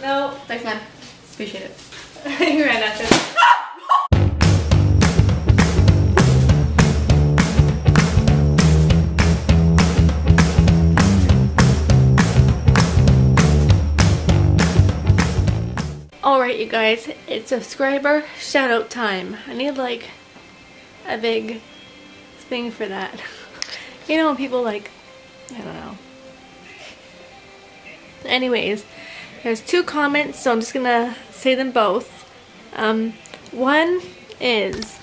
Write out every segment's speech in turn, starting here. No. Thanks, man. Appreciate it. You ran out of Alright, you guys, it's subscriber shout out time. I need like a big thing for that. You know, people like, I don't know. Anyways, there's two comments, so I'm just gonna say them both. One is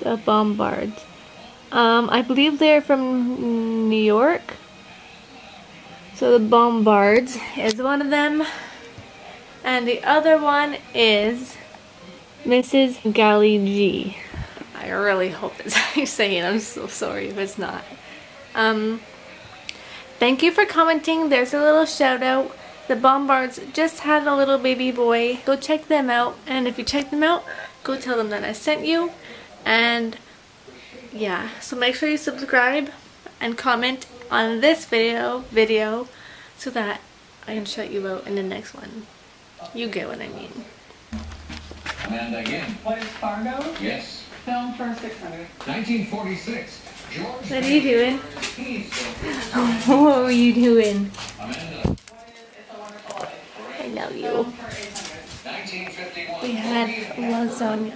The Bombards. I believe they're from New York. So The Bombards is one of them. And the other one is Mrs. Gally G. I really hope that's how you say it. I'm so sorry if it's not. Thank you for commenting. There's a little shout out. The Bombards just had a little baby boy. Go check them out. And if you check them out, go tell them that I sent you. And yeah, so make sure you subscribe and comment on this video so that I can shout you out in the next one. You get what I mean. And again. What is Fargo? Yes. Film for 600. 1946. George. What are you doing? What are you doing? Amanda. I love you. 1951. We had lasagna.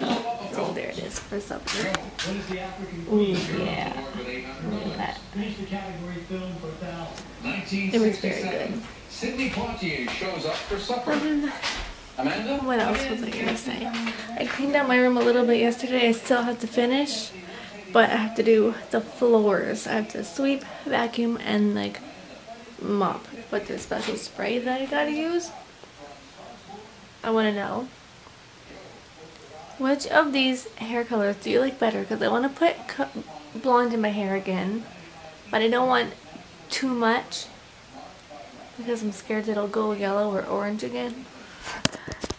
Oh, there it is for supper. Ooh, yeah. Look at that. It was very good. Sydney Poitier shows up for supper. Amanda? What else was I gonna say? I cleaned out my room a little bit yesterday. I still have to finish, but I have to do the floors. I have to sweep, vacuum, and like mop with this special spray that I gotta use. I wanna know, which of these hair colors do you like better? Because I wanna put blonde in my hair again, but I don't want too much, because I'm scared it'll go yellow or orange again.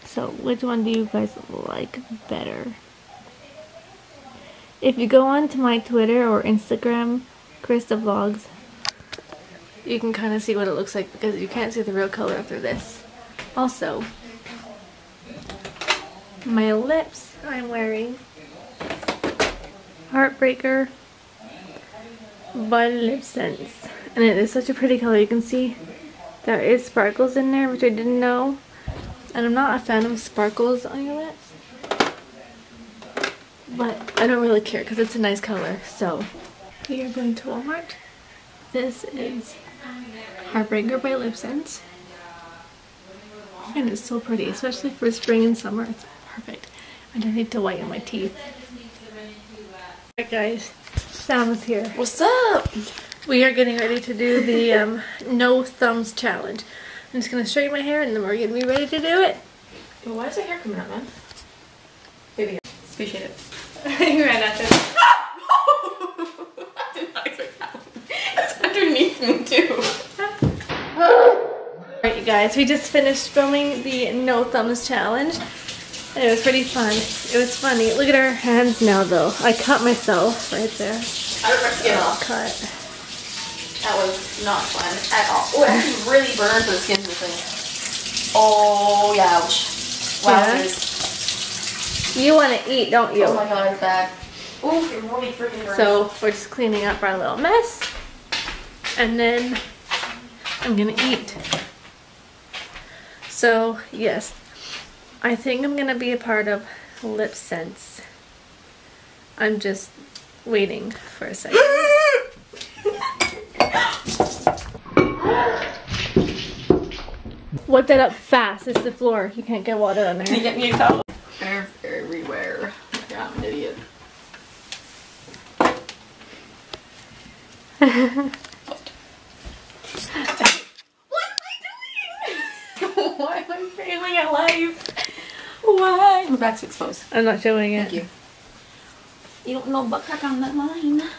So which one do you guys like better? If you go on to my Twitter or Instagram, Krista Vlogs, you can kind of see what it looks like, because you can't see the real color through this. Also, my lips, I'm wearing Heartbreaker by LipSense. And it is such a pretty color, you can see. There is sparkles in there, which I didn't know, and I'm not a fan of sparkles on your lips, but I don't really care because it's a nice color. So we are going to Walmart. This is Heartbreaker by LipSense, and it's so pretty, especially for spring and summer. It's perfect. And I need to whiten my teeth. Alright guys, Sam is here. What's up? We are getting ready to do the No Thumbs Challenge. I'm just going to show you my hair and then we're going to be ready to do it. Well, why is the hair coming out, man? Baby, appreciate it. You ran out of I did not expect that. It's underneath me too. Alright you guys, we just finished filming the No Thumbs Challenge. And it was pretty fun. It was funny. Look at our hands now though. I cut myself right there. I ripped my skin off. Cut. That was not fun at all. Oh, it actually really burned the skin to the thing. Oh, yeah. Wowzers. Yeah. You want to eat, don't you? Oh my god, it's bad. Ooh, it really freaking burns. So, we're just cleaning up our little mess. And then, I'm going to eat. So, yes. I think I'm going to be a part of LipSense. I'm just waiting for a second. Wipe that up fast. It's the floor. You can't get water on there. You get me a towel. Hair everywhere. Yeah, I'm an idiot. What am I doing? Why am I failing at life? Why? My back's exposed. I'm not showing it. Thank you. You don't know butt crack on that line. Oh,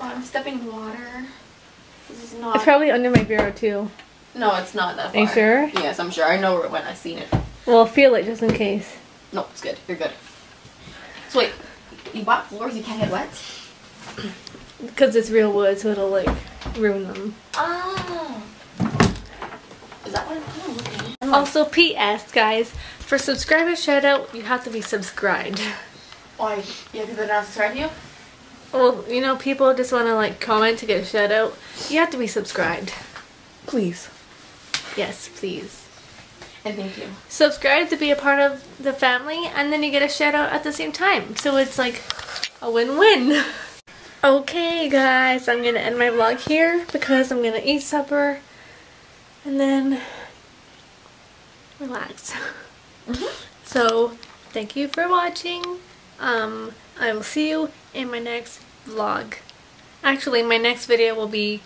I'm stepping in water. This is not. It's probably under my bureau too. No, it's not that far. Are you sure? Yes, I'm sure. I know when I've seen it. Well, feel it just in case. No, it's good. You're good. So wait, you bought floors you can't get wet? Because it's real wood, so it'll like ruin them. Oh. Is that what I'm looking at? Also, P.S. guys, for subscriber shoutout, you have to be subscribed. Why? Yeah, because they're not subscribed to you? Well, you know, people just want to like comment to get a shout out. You have to be subscribed. Please. Yes, please. And thank you. Subscribe to be a part of the family, and then you get a shout out at the same time. So it's like a win-win. Okay, guys, I'm going to end my vlog here because I'm going to eat supper and then relax. So, thank you for watching. I will see you in my next vlog. Actually, my next video will be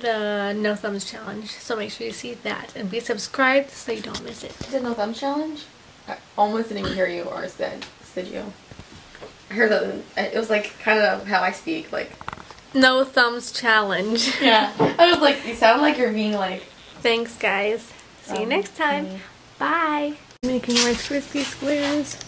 the No Thumbs Challenge, so make sure you see that and be subscribed so you don't miss it. Is it No Thumbs Challenge? I almost didn't even hear you or said you. I heard that. It was like kind of how I speak, like No Thumbs Challenge. Yeah. I was like, you sound like you're being like. Thanks, guys. See you next time. Bye. Making my crispy squares.